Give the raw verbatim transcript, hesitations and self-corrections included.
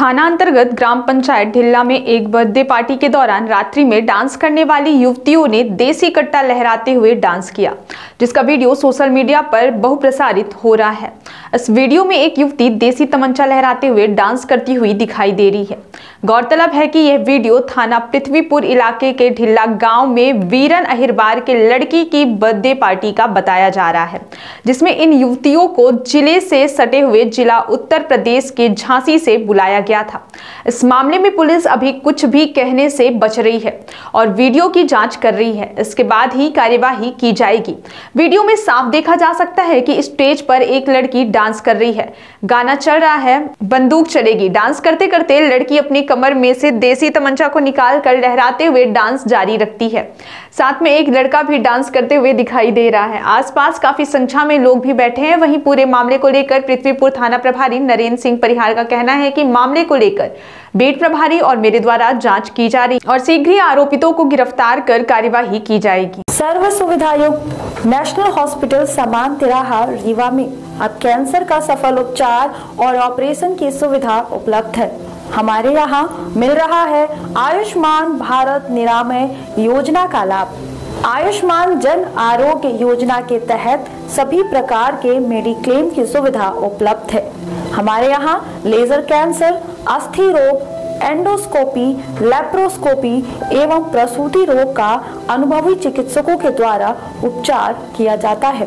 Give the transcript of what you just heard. थाना अंतर्गत ग्राम पंचायत ढिल्ला में एक बर्थडे पार्टी के दौरान रात्रि में डांस करने वाली युवतियों ने देसी कट्टा लहराते हुए डांस किया, जिसका वीडियो सोशल मीडिया पर बहुप्रसारित हो रहा है। इस वीडियो में एक युवती देसी तमंचा लहराते हुए डांस करती हुई दिखाई दे रही है। गौरतलब है कि यह वीडियो थाना पृथ्वीपुर इलाके के ढिल्ला गांव में वीरन अहिरवार के लड़की की बर्थडे पार्टी का बताया जा रहा है, जिसमें इन युवतियों को जिले से सटे हुए जिला उत्तर प्रदेश के झांसी से बुलाया गया था। इस मामले में पुलिस अभी कुछ भी कहने से बच रही है और वीडियो की जांच कर रही है, इसके बाद ही कार्यवाही की जाएगी। वीडियो में साफ देखा जा सकता है कि स्टेज पर एक लड़की डांस कर रही है, गाना चल रहा है, बंदूक चलेगी। डांस करते करते लड़की अपनी कमर में से देसी तमंचा को निकाल कर लहराते हुए डांस जारी रखती है। साथ में एक लड़का भी डांस करते हुए दिखाई दे रहा है। आसपास काफी संख्या में लोग भी बैठे हैं। वहीं पूरे मामले को लेकर पृथ्वीपुर थाना प्रभारी नरेंद्र सिंह परिहार का कहना है कि मामले को लेकर बीट प्रभारी और मेरे द्वारा जांच की जा रही और शीघ्र ही आरोपितों को गिरफ्तार कर कार्यवाही की जाएगी। सर्व सुविधायुक्त नेशनल हॉस्पिटल समान तिराहा रीवा में अब कैंसर का सफल उपचार और ऑपरेशन की सुविधा उपलब्ध है। हमारे यहाँ मिल रहा है आयुष्मान भारत निरामय योजना का लाभ। आयुष्मान जन आरोग्य योजना के तहत सभी प्रकार के मेडिक्लेम की सुविधा उपलब्ध है। हमारे यहाँ लेजर कैंसर, अस्थि रोग, एंडोस्कोपी, लेप्रोस्कोपी एवं प्रसूति रोग का अनुभवी चिकित्सकों के द्वारा उपचार किया जाता है।